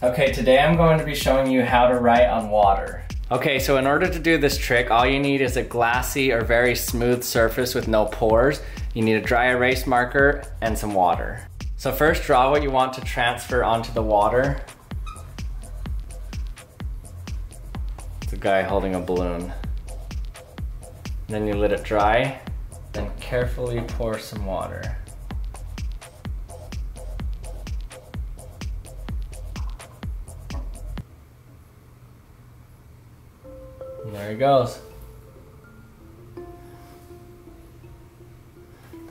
Okay, today I'm going to be showing you how to write on water. Okay, so in order to do this trick, all you need is a glassy or very smooth surface with no pores. You need a dry erase marker and some water. So first, draw what you want to transfer onto the water. It's a guy holding a balloon. Then you let it dry, then carefully pour some water. And there he goes. The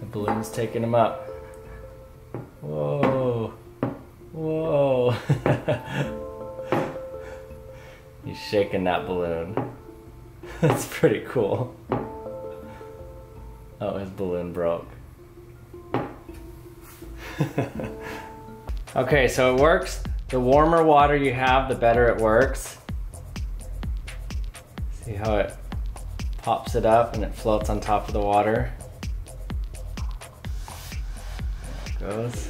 balloon's taking him up. Whoa, whoa. He's shaking that balloon. That's pretty cool. Oh, his balloon broke. Okay, so it works. The warmer water you have, the better it works. See how it pops it up and it floats on top of the water. There it goes.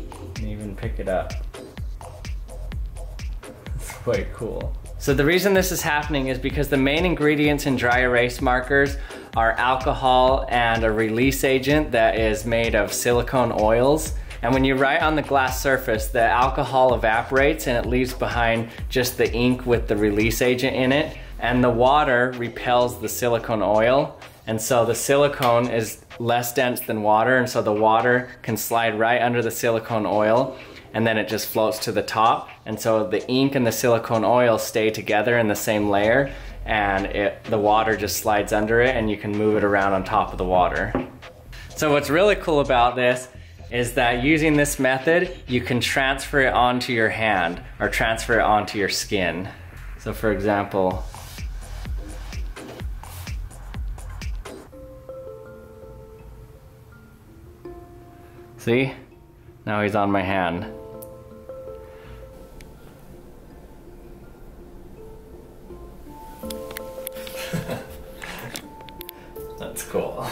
You can even pick it up. It's quite cool. So the reason this is happening is because the main ingredients in dry erase markers are alcohol and a release agent that is made of silicone oils. And when you write on the glass surface, the alcohol evaporates and it leaves behind just the ink with the release agent in it. And the water repels the silicone oil. And so the silicone is less dense than water. And so the water can slide right under the silicone oil and then it just floats to the top. And so the ink and the silicone oil stay together in the same layer and the water just slides under it and you can move it around on top of the water. So what's really cool about this is that using this method, you can transfer it onto your hand or transfer it onto your skin. So for example, see? Now he's on my hand. That's cool.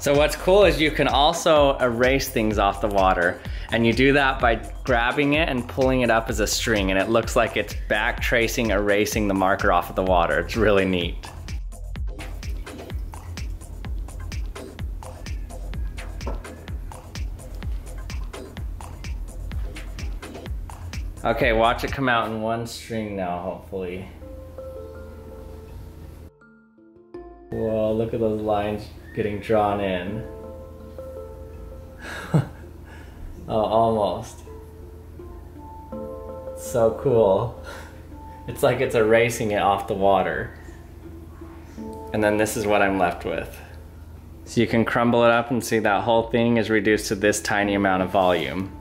So what's cool is you can also erase things off the water, and you do that by grabbing it and pulling it up as a string, and it looks like it's back tracing, erasing the marker off of the water. It's really neat. Okay, watch it come out in one string now, hopefully. Whoa, look at those lines getting drawn in. Oh, almost. So cool. It's like it's erasing it off the water. And then this is what I'm left with. So you can crumble it up and see that whole thing is reduced to this tiny amount of volume.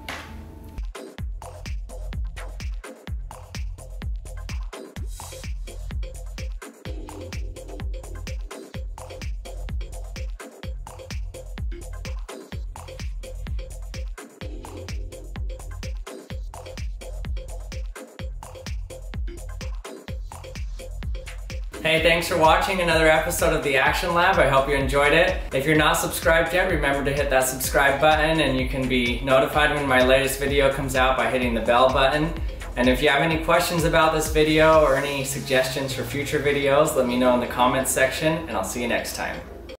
Hey, thanks for watching another episode of The Action Lab. I hope you enjoyed it. If you're not subscribed yet, remember to hit that subscribe button and you can be notified when my latest video comes out by hitting the bell button. And if you have any questions about this video or any suggestions for future videos, let me know in the comments section and I'll see you next time.